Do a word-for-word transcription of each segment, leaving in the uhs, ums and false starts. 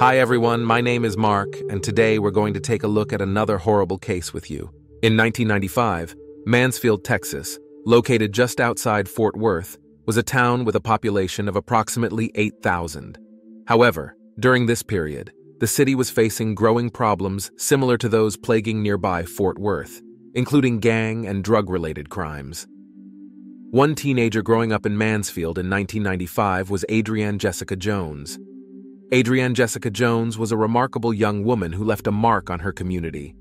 Hi everyone, my name is Mark, and today we're going to take a look at another horrible case with you. In nineteen ninety-five, Mansfield, Texas, located just outside Fort Worth, was a town with a population of approximately eight thousand. However, during this period, the city was facing growing problems similar to those plaguing nearby Fort Worth, including gang and drug-related crimes. One teenager growing up in Mansfield in nineteen ninety-five was Adrianne Jessica Jones. Adrianne Jessica Jones was a remarkable young woman who left a mark on her community.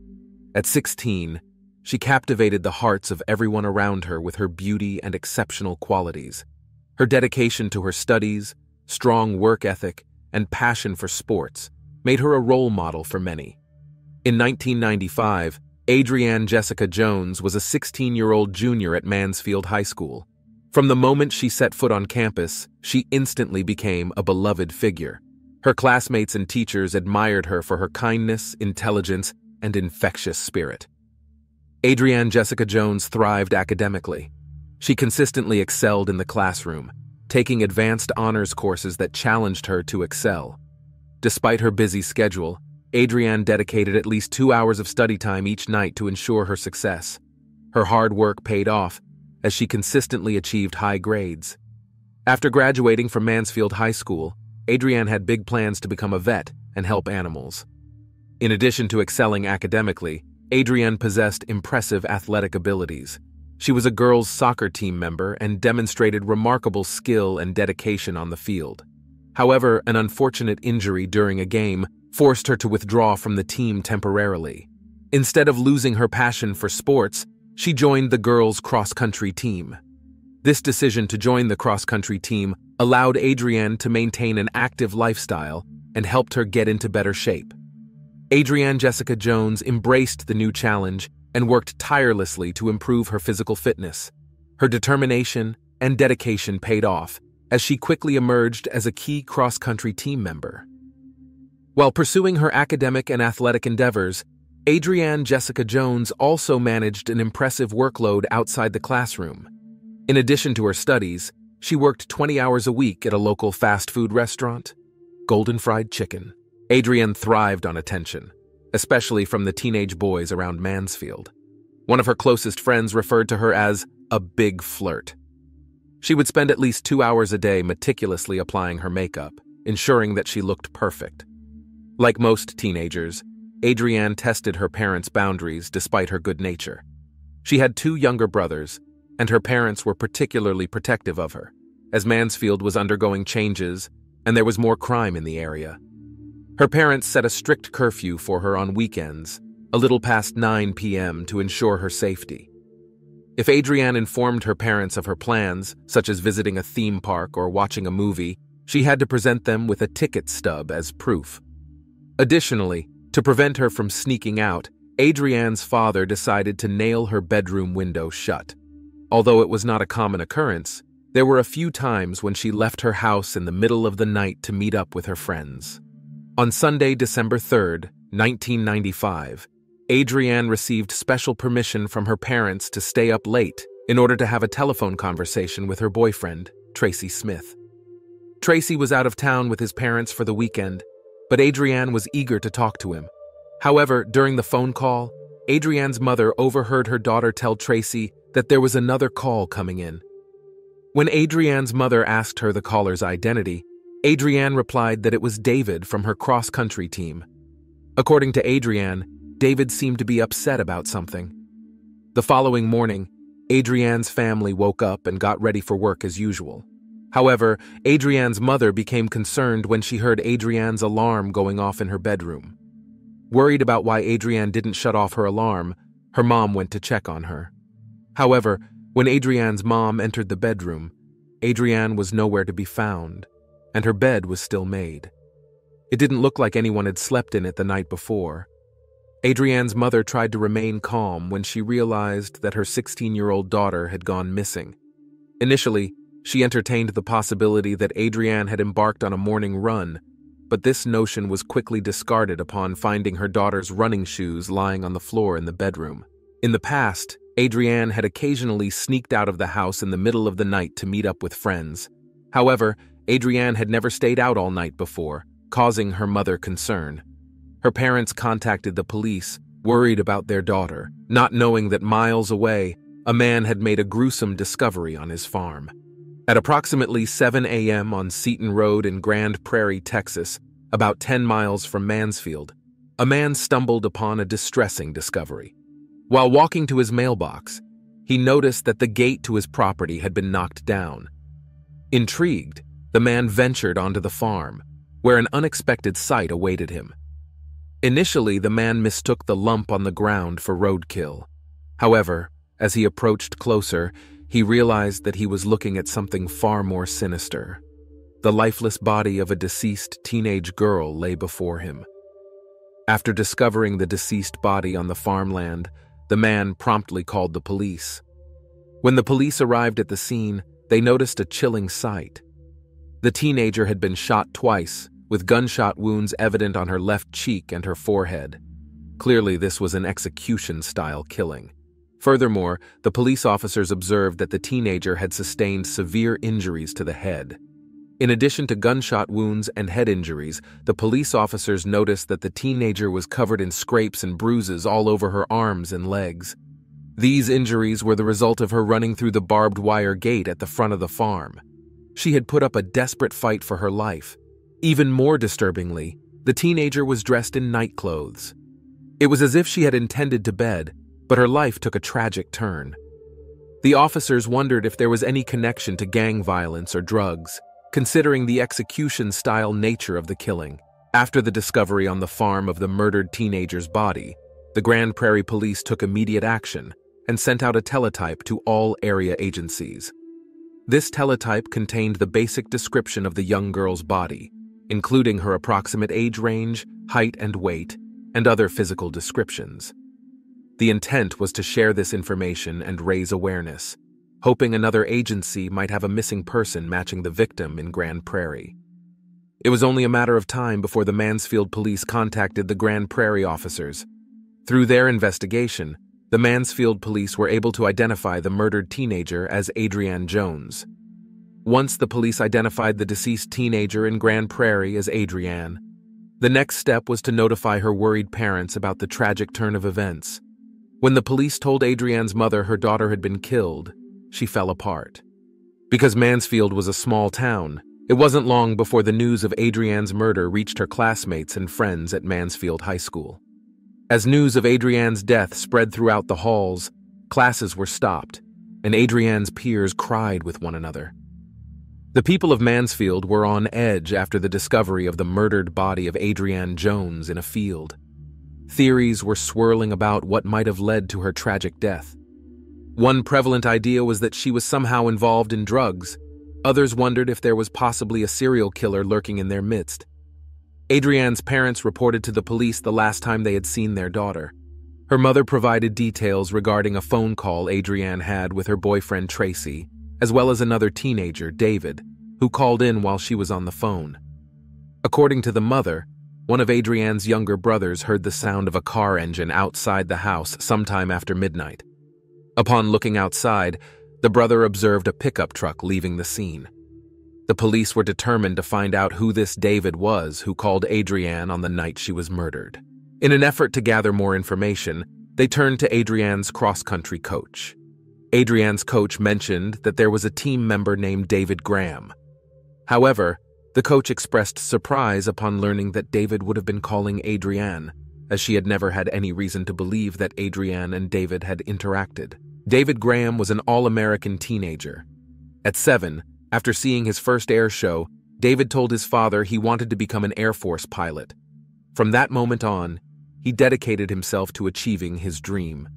At sixteen, she captivated the hearts of everyone around her with her beauty and exceptional qualities. Her dedication to her studies, strong work ethic, and passion for sports made her a role model for many. In nineteen ninety-five, Adrianne Jessica Jones was a sixteen-year-old junior at Mansfield High School. From the moment she set foot on campus, she instantly became a beloved figure. Her classmates and teachers admired her for her kindness, intelligence, and infectious spirit. Adrianne Jessica Jones thrived academically. She consistently excelled in the classroom, taking advanced honors courses that challenged her to excel. Despite her busy schedule, Adrianne dedicated at least two hours of study time each night to ensure her success. Her hard work paid off as she consistently achieved high grades. After graduating from Mansfield High School, Adrianne had big plans to become a vet and help animals. In addition to excelling academically, Adrianne possessed impressive athletic abilities. She was a girls' soccer team member and demonstrated remarkable skill and dedication on the field. However, an unfortunate injury during a game forced her to withdraw from the team temporarily. Instead of losing her passion for sports, she joined the girls' cross-country team. This decision to join the cross-country team allowed Adrianne to maintain an active lifestyle and helped her get into better shape. Adrianne Jessica Jones embraced the new challenge and worked tirelessly to improve her physical fitness. Her determination and dedication paid off as she quickly emerged as a key cross-country team member. While pursuing her academic and athletic endeavors, Adrianne Jessica Jones also managed an impressive workload outside the classroom. In addition to her studies, she worked twenty hours a week at a local fast food restaurant, Golden Fried Chicken. Adrianne thrived on attention, especially from the teenage boys around Mansfield. One of her closest friends referred to her as a big flirt. She would spend at least two hours a day meticulously applying her makeup, ensuring that she looked perfect. Like most teenagers, Adrianne tested her parents' boundaries despite her good nature. She had two younger brothers, and her parents were particularly protective of her, as Mansfield was undergoing changes and there was more crime in the area. Her parents set a strict curfew for her on weekends, a little past nine p m to ensure her safety. If Adrianne informed her parents of her plans, such as visiting a theme park or watching a movie, she had to present them with a ticket stub as proof. Additionally, to prevent her from sneaking out, Adrianne's father decided to nail her bedroom window shut. Although it was not a common occurrence, there were a few times when she left her house in the middle of the night to meet up with her friends. On Sunday, December third, nineteen ninety-five, Adrianne received special permission from her parents to stay up late in order to have a telephone conversation with her boyfriend, Tracy Smith. Tracy was out of town with his parents for the weekend, but Adrianne was eager to talk to him. However, during the phone call, Adrianne's mother overheard her daughter tell Tracy that there was another call coming in. When Adrianne's mother asked her the caller's identity, Adrianne replied that it was David from her cross-country team. According to Adrianne, David seemed to be upset about something. The following morning, Adrianne's family woke up and got ready for work as usual. However, Adrianne's mother became concerned when she heard Adrianne's alarm going off in her bedroom. Worried about why Adrianne didn't shut off her alarm, her mom went to check on her. However, when Adrianne's mom entered the bedroom, Adrianne was nowhere to be found, and her bed was still made. It didn't look like anyone had slept in it the night before. Adrianne's mother tried to remain calm when she realized that her sixteen-year-old daughter had gone missing. Initially, she entertained the possibility that Adrianne had embarked on a morning run, but this notion was quickly discarded upon finding her daughter's running shoes lying on the floor in the bedroom. In the past, Adrianne had occasionally sneaked out of the house in the middle of the night to meet up with friends. However, Adrianne had never stayed out all night before, causing her mother concern. Her parents contacted the police, worried about their daughter, not knowing that miles away, a man had made a gruesome discovery on his farm. At approximately seven a m on Seton Road in Grand Prairie, Texas, about ten miles from Mansfield, a man stumbled upon a distressing discovery. While walking to his mailbox, he noticed that the gate to his property had been knocked down. Intrigued, the man ventured onto the farm, where an unexpected sight awaited him. Initially, the man mistook the lump on the ground for roadkill. However, as he approached closer, he realized that he was looking at something far more sinister. The lifeless body of a deceased teenage girl lay before him. After discovering the deceased body on the farmland, the man promptly called the police. When the police arrived at the scene, they noticed a chilling sight. The teenager had been shot twice, with gunshot wounds evident on her left cheek and her forehead. Clearly, this was an execution-style killing. Furthermore, the police officers observed that the teenager had sustained severe injuries to the head. In addition to gunshot wounds and head injuries, the police officers noticed that the teenager was covered in scrapes and bruises all over her arms and legs. These injuries were the result of her running through the barbed wire gate at the front of the farm. She had put up a desperate fight for her life. Even more disturbingly, the teenager was dressed in nightclothes. It was as if she had intended to bed, but her life took a tragic turn. The officers wondered if there was any connection to gang violence or drugs, considering the execution-style nature of the killing. After the discovery on the farm of the murdered teenager's body, the Grand Prairie Police took immediate action and sent out a teletype to all area agencies. This teletype contained the basic description of the young girl's body, including her approximate age range, height and weight, and other physical descriptions. The intent was to share this information and raise awareness, hoping another agency might have a missing person matching the victim in Grand Prairie. It was only a matter of time before the Mansfield police contacted the Grand Prairie officers. Through their investigation, the Mansfield police were able to identify the murdered teenager as Adrianne Jones. Once the police identified the deceased teenager in Grand Prairie as Adrianne, the next step was to notify her worried parents about the tragic turn of events. When the police told Adrianne's mother her daughter had been killed, she fell apart. Because Mansfield was a small town, it wasn't long before the news of Adrianne's murder reached her classmates and friends at Mansfield High School. As news of Adrianne's death spread throughout the halls, classes were stopped, and Adrianne's peers cried with one another. The people of Mansfield were on edge after the discovery of the murdered body of Adrianne Jones in a field. Theories were swirling about what might have led to her tragic death. One prevalent idea was that she was somehow involved in drugs. Others wondered if there was possibly a serial killer lurking in their midst. Adrianne's parents reported to the police the last time they had seen their daughter. Her mother provided details regarding a phone call Adrianne had with her boyfriend Tracy, as well as another teenager, David, who called in while she was on the phone. According to the mother, one of Adrianne's younger brothers heard the sound of a car engine outside the house sometime after midnight. Upon looking outside, the brother observed a pickup truck leaving the scene. The police were determined to find out who this David was who called Adrianne on the night she was murdered. In an effort to gather more information, they turned to Adrianne's cross-country coach. Adrianne's coach mentioned that there was a team member named David Graham. However, the coach expressed surprise upon learning that David would have been calling Adrianne, as she had never had any reason to believe that Adrianne and David had interacted. David Graham was an all-American teenager. At seven, after seeing his first air show, David told his father he wanted to become an Air Force pilot. From that moment on, he dedicated himself to achieving his dream.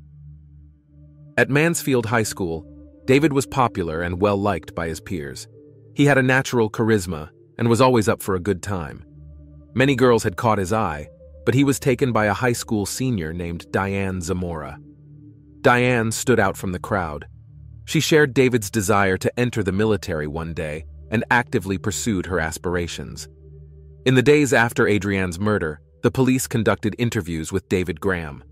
At Mansfield High School, David was popular and well-liked by his peers. He had a natural charisma and was always up for a good time. Many girls had caught his eye, but he was taken by a high school senior named Diane Zamora. Diane stood out from the crowd. She shared David's desire to enter the military one day and actively pursued her aspirations. In the days after Adrianne's murder, the police conducted interviews with David Graham.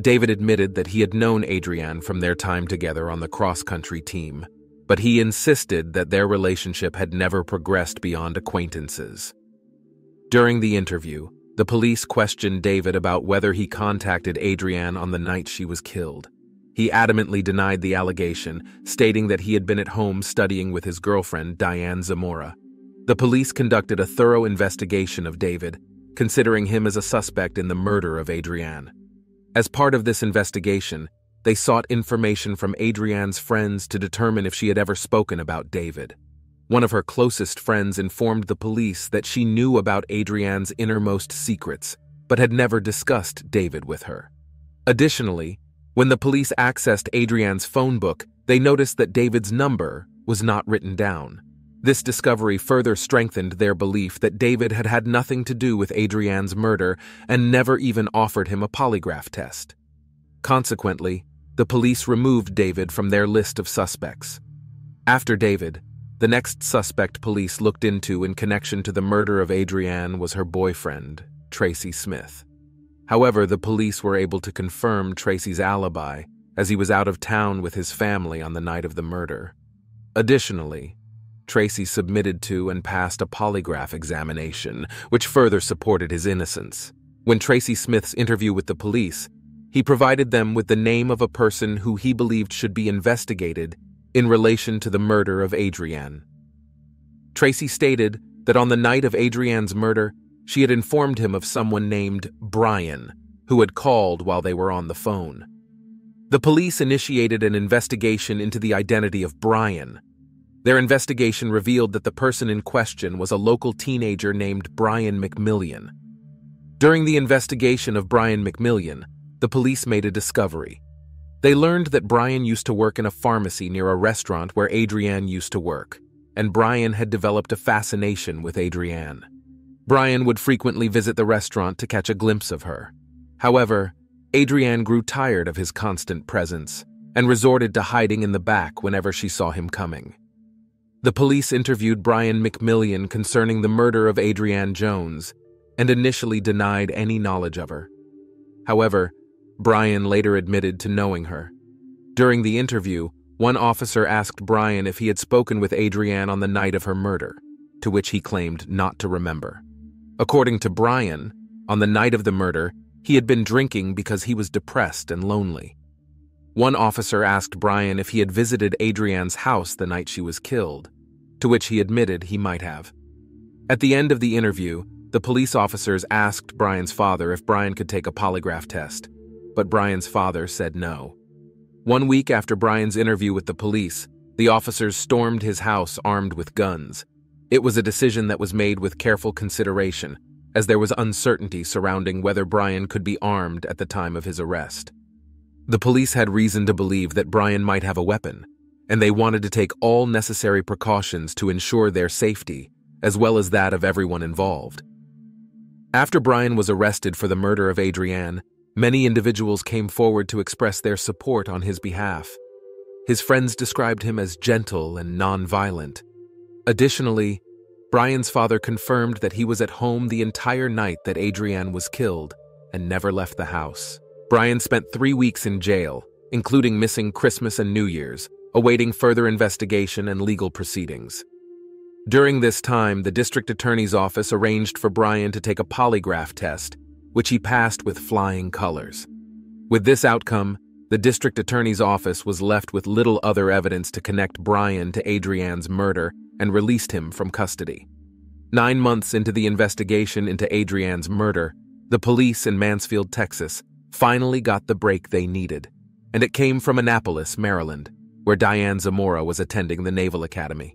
David admitted that he had known Adrianne from their time together on the cross-country team, but he insisted that their relationship had never progressed beyond acquaintances. During the interview, the police questioned David about whether he contacted Adrianne on the night she was killed. He adamantly denied the allegation, stating that he had been at home studying with his girlfriend, Diane Zamora. The police conducted a thorough investigation of David, considering him as a suspect in the murder of Adrianne. As part of this investigation, they sought information from Adrianne's friends to determine if she had ever spoken about David. One of her closest friends informed the police that she knew about Adrianne's innermost secrets, but had never discussed David with her. Additionally, when the police accessed Adrianne's phone book, they noticed that David's number was not written down. This discovery further strengthened their belief that David had had nothing to do with Adrianne's murder and never even offered him a polygraph test. Consequently, the police removed David from their list of suspects. After David, the next suspect police looked into in connection to the murder of Adrianne was her boyfriend, Tracy Smith. However, the police were able to confirm Tracy's alibi, as he was out of town with his family on the night of the murder. Additionally, Tracy submitted to and passed a polygraph examination, which further supported his innocence. When Tracy Smith's interview with the police, he provided them with the name of a person who he believed should be investigated in relation to the murder of Adrianne. Tracy stated that on the night of Adrianne's murder, she had informed him of someone named Brian, who had called while they were on the phone. The police initiated an investigation into the identity of Brian. Their investigation revealed that the person in question was a local teenager named Brian McMillan. During the investigation of Brian McMillan, the police made a discovery. They learned that Brian used to work in a pharmacy near a restaurant where Adrianne used to work, and Brian had developed a fascination with Adrianne. Brian would frequently visit the restaurant to catch a glimpse of her. However, Adrianne grew tired of his constant presence and resorted to hiding in the back whenever she saw him coming. The police interviewed Brian McMillan concerning the murder of Adrianne Jones and initially denied any knowledge of her. However, Brian later admitted to knowing her. During the interview, one officer asked Brian if he had spoken with Adrianne on the night of her murder, to which he claimed not to remember. According to Brian, on the night of the murder, he had been drinking because he was depressed and lonely. One officer asked Brian if he had visited Adrianne's house the night she was killed, to which he admitted he might have. At the end of the interview, the police officers asked Brian's father if Brian could take a polygraph test, but Brian's father said no. One week after Brian's interview with the police, the officers stormed his house armed with guns. It was a decision that was made with careful consideration, as there was uncertainty surrounding whether Brian could be armed at the time of his arrest. The police had reason to believe that Brian might have a weapon, and they wanted to take all necessary precautions to ensure their safety, as well as that of everyone involved. After Brian was arrested for the murder of Adrianne, many individuals came forward to express their support on his behalf. His friends described him as gentle and non-violent. Additionally, Brian's father confirmed that he was at home the entire night that Adrianne was killed and never left the house. Brian spent three weeks in jail, including missing Christmas and New Year's, awaiting further investigation and legal proceedings. During this time, the district attorney's office arranged for Brian to take a polygraph test, which he passed with flying colors. With this outcome, the district attorney's office was left with little other evidence to connect Brian to Adrianne's murder and released him from custody. Nine months into the investigation into Adrianne's murder, the police in Mansfield, Texas, finally got the break they needed, and it came from Annapolis, Maryland, where Diane Zamora was attending the Naval Academy.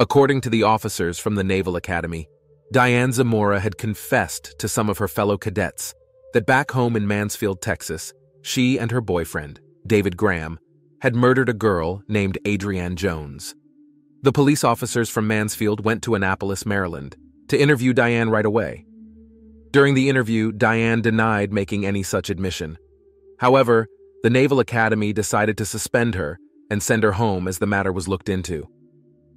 According to the officers from the Naval Academy, Diane Zamora had confessed to some of her fellow cadets that back home in Mansfield, Texas, she and her boyfriend, David Graham, had murdered a girl named Adrianne Jones. The police officers from Mansfield went to Annapolis, Maryland, to interview Diane right away. During the interview, Diane denied making any such admission. However, the Naval Academy decided to suspend her and send her home as the matter was looked into.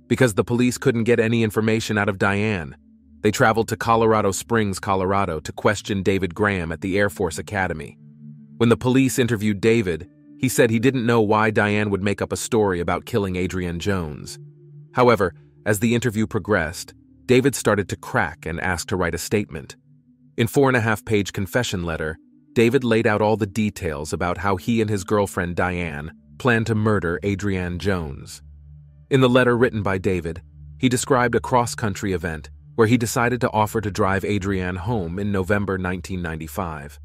Because the police couldn't get any information out of Diane, they traveled to Colorado Springs, Colorado, to question David Graham at the Air Force Academy. When the police interviewed David, he said he didn't know why Diane would make up a story about killing Adrianne Jones. However, as the interview progressed, David started to crack and asked to write a statement. In a four and a half page confession letter, David laid out all the details about how he and his girlfriend Diane planned to murder Adrianne Jones. In the letter written by David, he described a cross-country event where he decided to offer to drive Adrianne home in November nineteen ninety-five.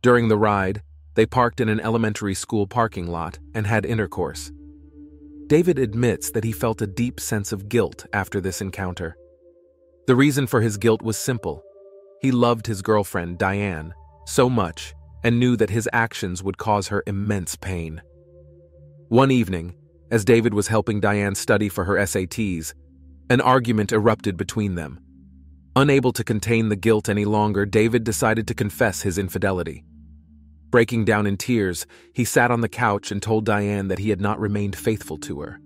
During the ride, they parked in an elementary school parking lot and had intercourse. David admits that he felt a deep sense of guilt after this encounter. The reason for his guilt was simple. He loved his girlfriend, Diane, so much and knew that his actions would cause her immense pain. One evening, as David was helping Diane study for her S A Ts, an argument erupted between them. Unable to contain the guilt any longer, David decided to confess his infidelity. Breaking down in tears, he sat on the couch and told Diane that he had not remained faithful to her.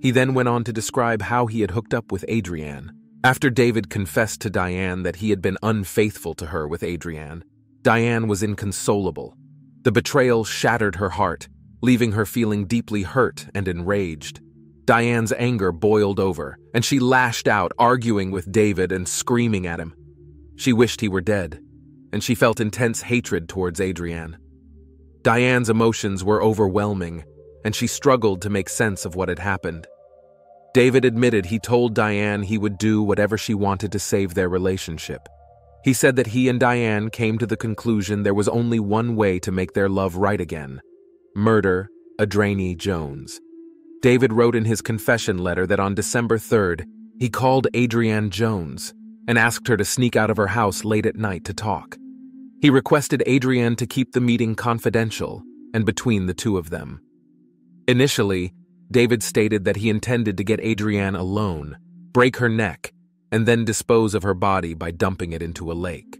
He then went on to describe how he had hooked up with Adrianne. After David confessed to Diane that he had been unfaithful to her with Adrianne, Diane was inconsolable. The betrayal shattered her heart, leaving her feeling deeply hurt and enraged. Diane's anger boiled over, and she lashed out, arguing with David and screaming at him. She wished he were dead, and she felt intense hatred towards Adrianne. Diane's emotions were overwhelming, and she struggled to make sense of what had happened. David admitted he told Diane he would do whatever she wanted to save their relationship. He said that he and Diane came to the conclusion there was only one way to make their love right again: murder Adrianne Jones. David wrote in his confession letter that on December third, he called Adrianne Jones and asked her to sneak out of her house late at night to talk. He requested Adrianne to keep the meeting confidential and between the two of them. Initially, David stated that he intended to get Adrianne alone, break her neck, and then dispose of her body by dumping it into a lake.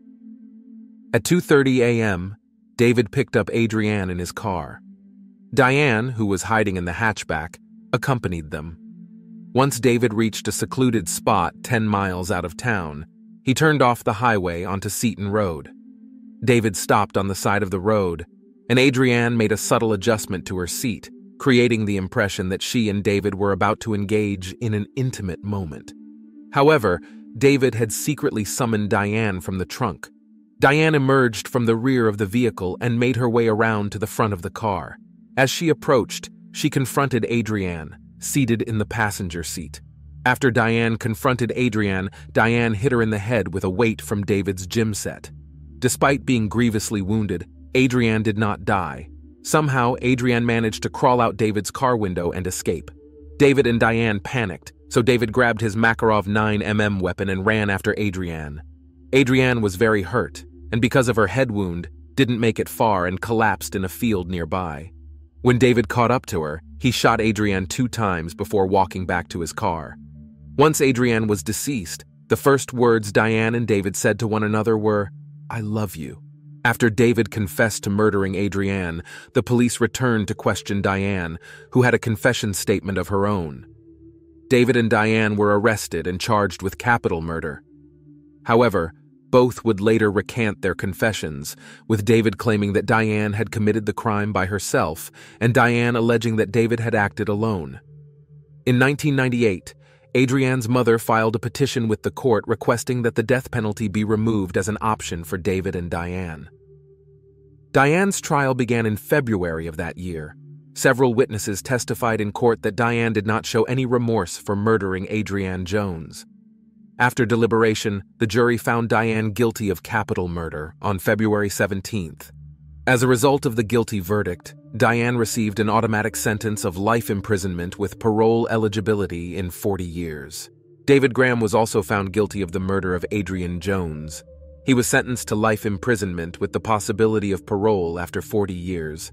At two thirty a m, David picked up Adrianne in his car. Diane, who was hiding in the hatchback, accompanied them. Once David reached a secluded spot ten miles out of town, he turned off the highway onto Seton Road. David stopped on the side of the road, and Adrianne made a subtle adjustment to her seat, creating the impression that she and David were about to engage in an intimate moment. However, David had secretly summoned Diane from the trunk. Diane emerged from the rear of the vehicle and made her way around to the front of the car. As she approached, she confronted Adrianne, seated in the passenger seat. After Diane confronted Adrianne, Diane hit her in the head with a weight from David's gym set. Despite being grievously wounded, Adrianne did not die. Somehow, Adrianne managed to crawl out David's car window and escape. David and Diane panicked, so David grabbed his Makarov nine millimeter weapon and ran after Adrianne. Adrianne was very hurt, and because of her head wound, didn't make it far and collapsed in a field nearby. When David caught up to her, he shot Adrianne two times before walking back to his car. Once Adrianne was deceased, the first words Diane and David said to one another were, "I love you." After David confessed to murdering Adrianne, the police returned to question Diane, who had a confession statement of her own. David and Diane were arrested and charged with capital murder. However, both would later recant their confessions, with David claiming that Diane had committed the crime by herself and Diane alleging that David had acted alone. In nineteen ninety-eight, Adrianne's mother filed a petition with the court requesting that the death penalty be removed as an option for David and Diane. Diane's trial began in February of that year. Several witnesses testified in court that Diane did not show any remorse for murdering Adrianne Jones. After deliberation, the jury found Diane guilty of capital murder on February seventeenth. As a result of the guilty verdict, Diane received an automatic sentence of life imprisonment with parole eligibility in forty years. David Graham was also found guilty of the murder of Adrianne Jones. He was sentenced to life imprisonment with the possibility of parole after forty years.